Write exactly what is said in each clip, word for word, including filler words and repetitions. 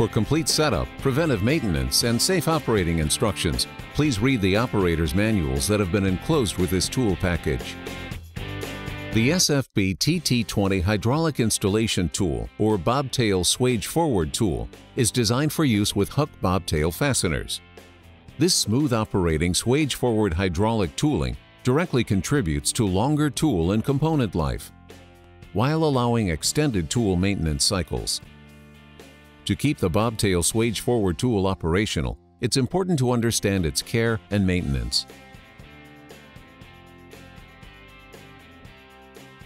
For complete setup, preventive maintenance, and safe operating instructions, please read the operator's manuals that have been enclosed with this tool package. The S F B T T twenty Hydraulic Installation Tool, or Bobtail Swage Forward Tool, is designed for use with Huck Bobtail fasteners. This smooth operating swage forward hydraulic tooling directly contributes to longer tool and component life, while allowing extended tool maintenance cycles. To keep the Bobtail Swage Forward tool operational, it's important to understand its care and maintenance.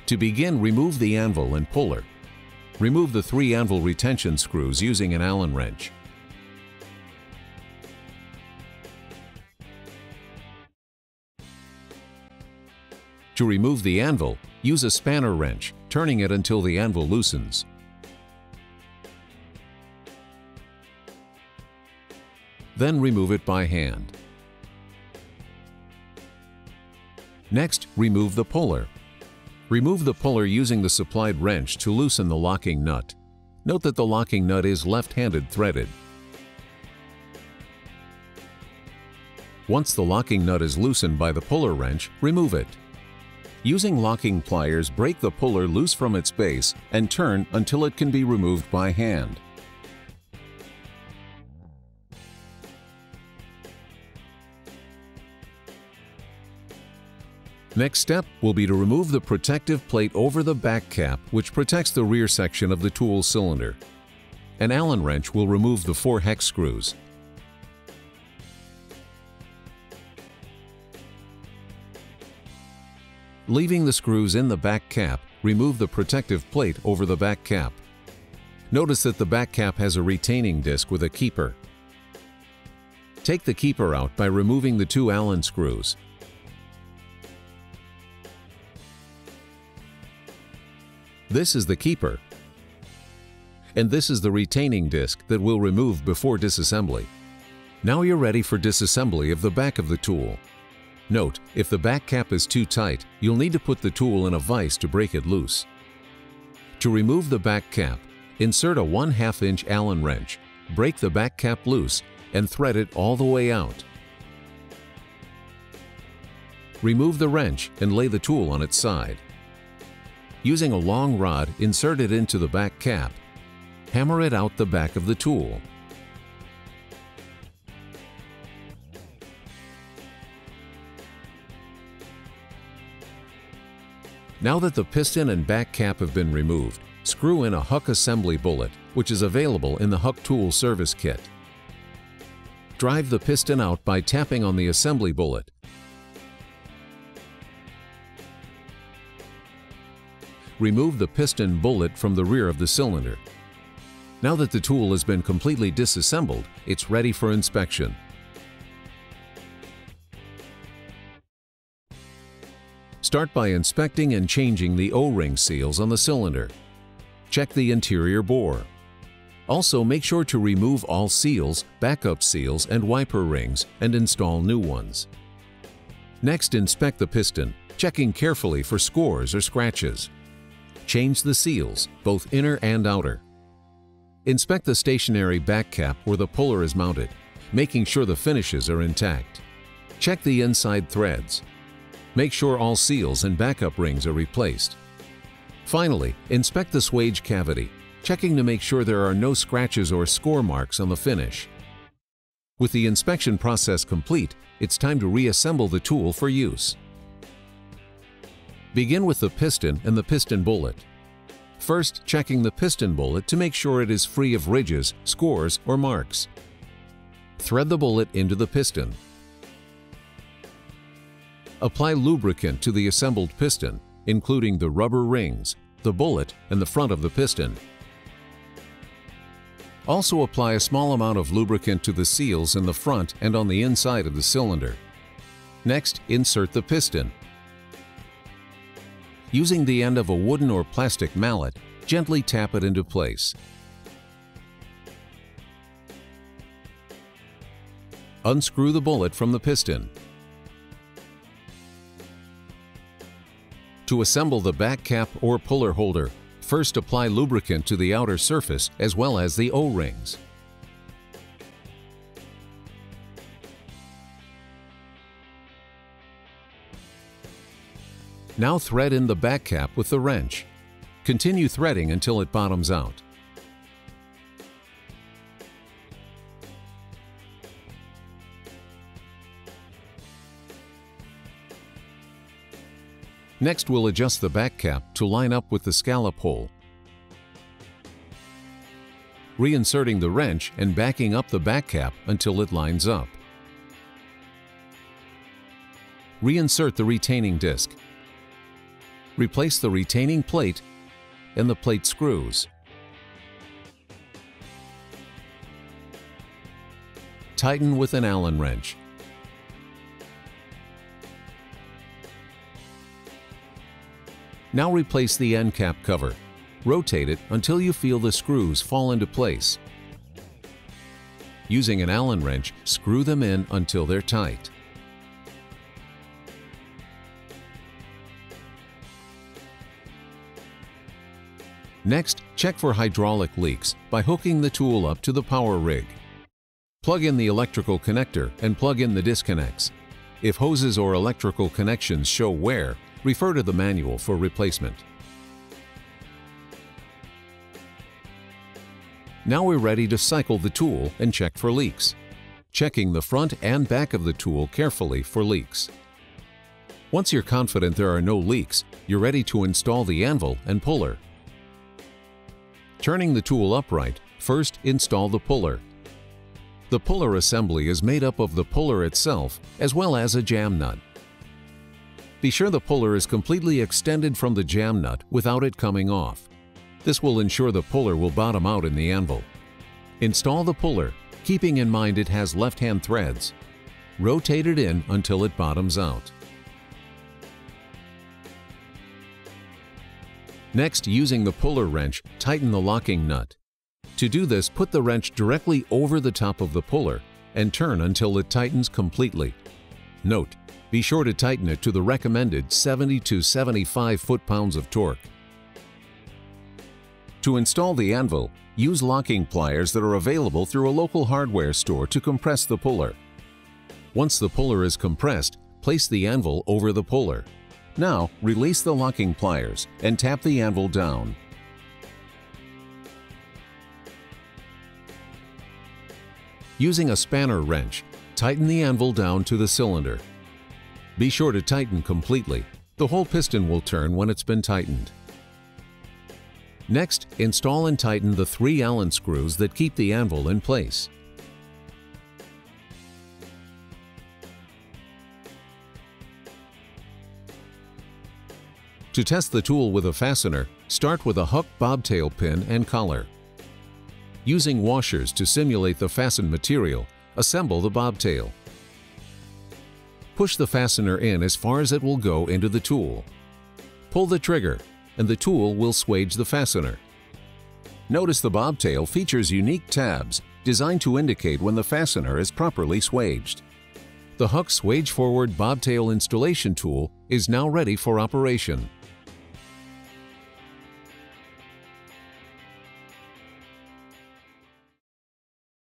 To begin, remove the anvil and puller. Remove the three anvil retention screws using an Allen wrench. To remove the anvil, use a spanner wrench, turning it until the anvil loosens. Then remove it by hand. Next, remove the puller. Remove the puller using the supplied wrench to loosen the locking nut. Note that the locking nut is left-handed threaded. Once the locking nut is loosened by the puller wrench, remove it. Using locking pliers, break the puller loose from its base and turn until it can be removed by hand. Next step will be to remove the protective plate over the back cap, which protects the rear section of the tool cylinder. An Allen wrench will remove the four hex screws. Leaving the screws in the back cap, remove the protective plate over the back cap. Notice that the back cap has a retaining disc with a keeper. Take the keeper out by removing the two Allen screws. This is the keeper, and this is the retaining disc that we'll remove before disassembly. Now you're ready for disassembly of the back of the tool. Note, if the back cap is too tight, you'll need to put the tool in a vise to break it loose. To remove the back cap, insert a one half inch Allen wrench, break the back cap loose, and thread it all the way out. Remove the wrench and lay the tool on its side. Using a long rod, insert it into the back cap. Hammer it out the back of the tool. Now that the piston and back cap have been removed, screw in a Huck assembly bullet, which is available in the Huck Tool Service Kit. Drive the piston out by tapping on the assembly bullet. Remove the piston bullet from the rear of the cylinder. Now that the tool has been completely disassembled, it's ready for inspection. Start by inspecting and changing the O-ring seals on the cylinder. Check the interior bore. Also, make sure to remove all seals, backup seals, and wiper rings and install new ones. Next, inspect the piston, checking carefully for scores or scratches. Change the seals, both inner and outer. Inspect the stationary back cap where the puller is mounted, making sure the finishes are intact. Check the inside threads. Make sure all seals and backup rings are replaced. Finally, inspect the swage cavity, checking to make sure there are no scratches or score marks on the finish. With the inspection process complete, it's time to reassemble the tool for use. Begin with the piston and the piston bullet. First, checking the piston bullet to make sure it is free of ridges, scores, or marks. Thread the bullet into the piston. Apply lubricant to the assembled piston, including the rubber rings, the bullet, and the front of the piston. Also apply a small amount of lubricant to the seals in the front and on the inside of the cylinder. Next, insert the piston. Using the end of a wooden or plastic mallet, gently tap it into place. Unscrew the bullet from the piston. To assemble the back cap or puller holder, first apply lubricant to the outer surface as well as the O-rings. Now thread in the back cap with the wrench. Continue threading until it bottoms out. Next, we'll adjust the back cap to line up with the scallop hole, reinserting the wrench and backing up the back cap until it lines up. Reinsert the retaining disc. Replace the retaining plate and the plate screws. Tighten with an Allen wrench. Now replace the end cap cover. Rotate it until you feel the screws fall into place. Using an Allen wrench, screw them in until they're tight. Next, check for hydraulic leaks by hooking the tool up to the power rig. Plug in the electrical connector and plug in the disconnects. If hoses or electrical connections show wear, refer to the manual for replacement. Now we're ready to cycle the tool and check for leaks, checking the front and back of the tool carefully for leaks. Once you're confident there are no leaks, you're ready to install the anvil and puller. Turning the tool upright, first install the puller. The puller assembly is made up of the puller itself as well as a jam nut. Be sure the puller is completely extended from the jam nut without it coming off. This will ensure the puller will bottom out in the anvil. Install the puller, keeping in mind it has left-hand threads. Rotate it in until it bottoms out. Next, using the puller wrench, tighten the locking nut. To do this, put the wrench directly over the top of the puller and turn until it tightens completely. Note: be sure to tighten it to the recommended seventy to seventy-five foot-pounds of torque. To install the anvil, use locking pliers that are available through a local hardware store to compress the puller. Once the puller is compressed, place the anvil over the puller. Now, release the locking pliers and tap the anvil down. Using a spanner wrench, tighten the anvil down to the cylinder. Be sure to tighten completely. The whole piston will turn when it's been tightened. Next, install and tighten the three Allen screws that keep the anvil in place. To test the tool with a fastener, start with a Huck bobtail pin and collar. Using washers to simulate the fastened material, assemble the bobtail. Push the fastener in as far as it will go into the tool. Pull the trigger, and the tool will swage the fastener. Notice the bobtail features unique tabs designed to indicate when the fastener is properly swaged. The Huck Swage Forward Bobtail Installation Tool is now ready for operation.